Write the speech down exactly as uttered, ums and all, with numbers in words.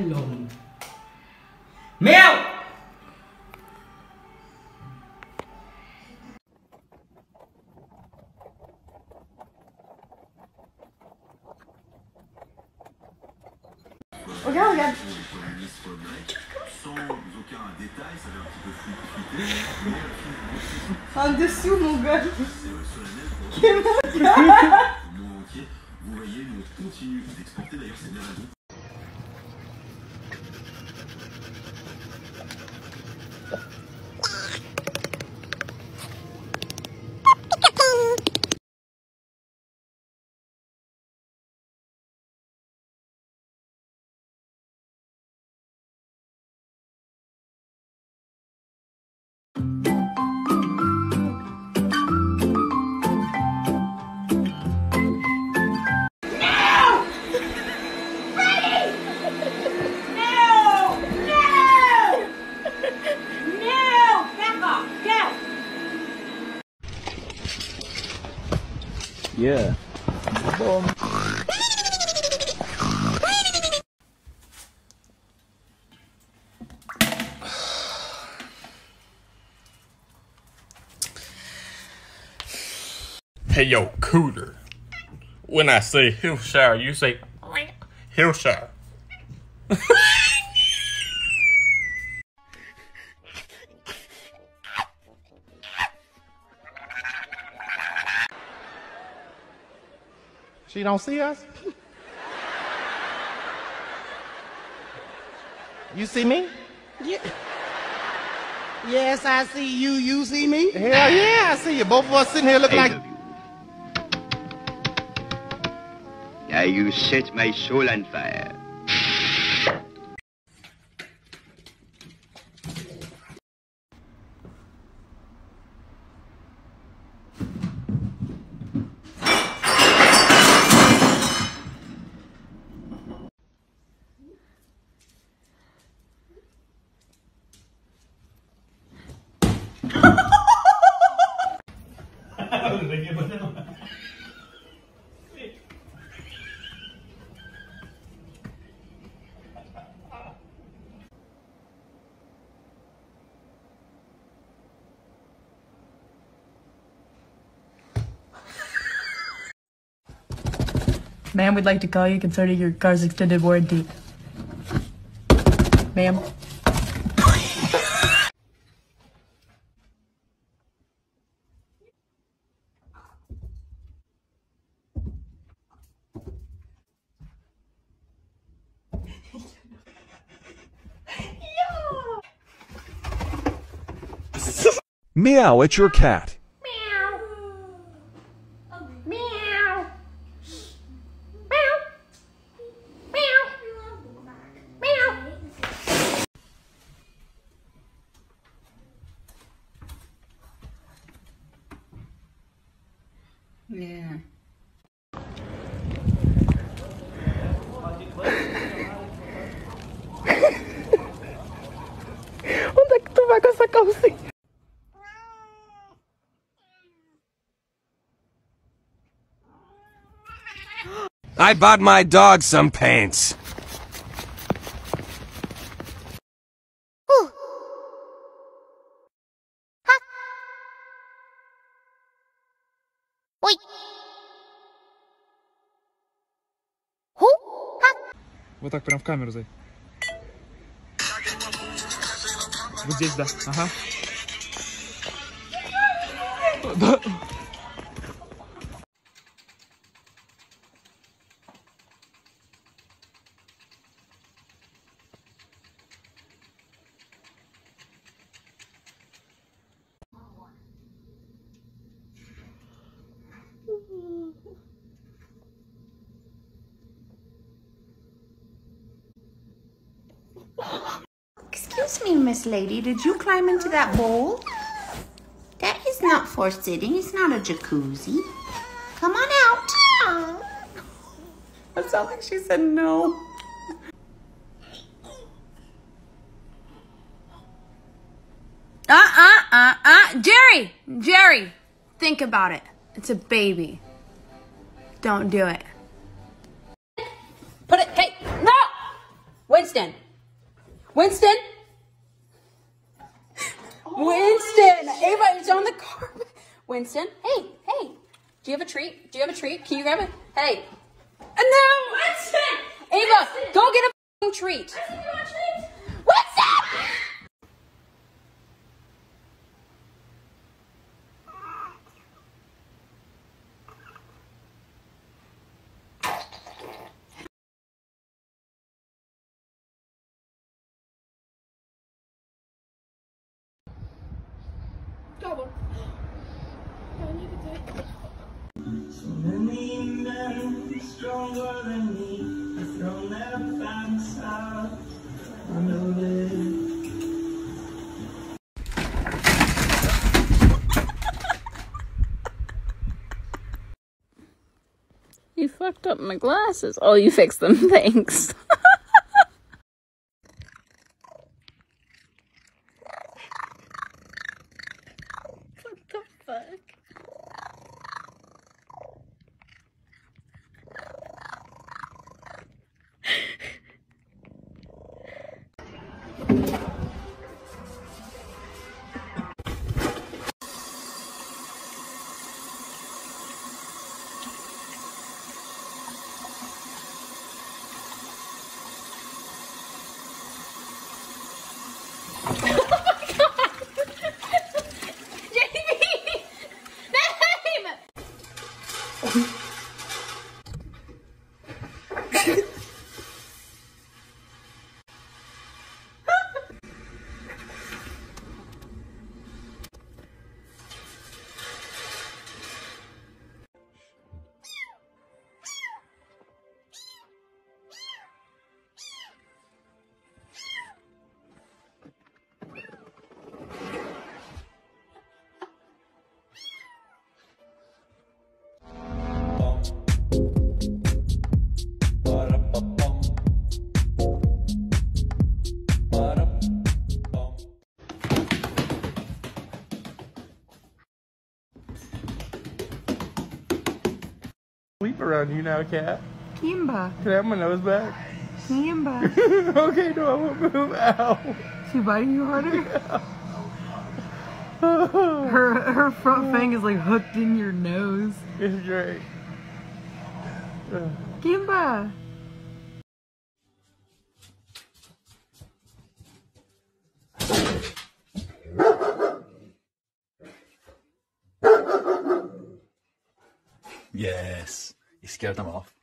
alone. Meow! Regarde, regarde. En dessous, mon gars. Quel mental. Vous voyez, nous on continue d'exporter d'ailleurs ces dernières années. Yeah. Boom. Hey yo, Cooter. When I say Hillshire, you say Hillshire. She don't see us? You see me? Yeah. Yes, I see you. You see me? Hell yeah, I see you. Both of us sitting here looking like... You. Yeah, you set my soul on fire. Ma'am, we'd like to call you concerning your car's extended warranty. Ma'am. Meow at your cat. Meow. Oh, meow. Meow. Meow. Meow. Yeah. Onde é que tu vai com essa calcinha? I bought my dog some pants. Вот так, прям в камеру зай. Вот здесь, да. Ага. Да. Excuse me, Miss Lady, did you climb into that bowl? That is not for sitting, it's not a jacuzzi. Come on out. That sounds like she said no. Uh-uh, uh-uh. Jerry, Jerry, think about it. It's a baby. Don't do it. Put it, hey, no! Winston. Winston. Winston? Oh, Winston! Ava is on the carpet. Winston, hey, hey. Do you have a treat? Do you have a treat? Can you grab it? Hey. No! Winston! Ava, Winston! Go get a treat. Winston, you want a treat? Winston! Stronger than me, but from their fans out, I know they. You fucked up my glasses. Oh, you fixed them. Thanks. What the fuck? Around you now, cat. Kimba. Can I have my nose back? Kimba. Okay, no, I won't move. Ow. She biting you harder? Yeah. her her front fang is like hooked in your nose. It's great. Kimba. Yes. You scared them off.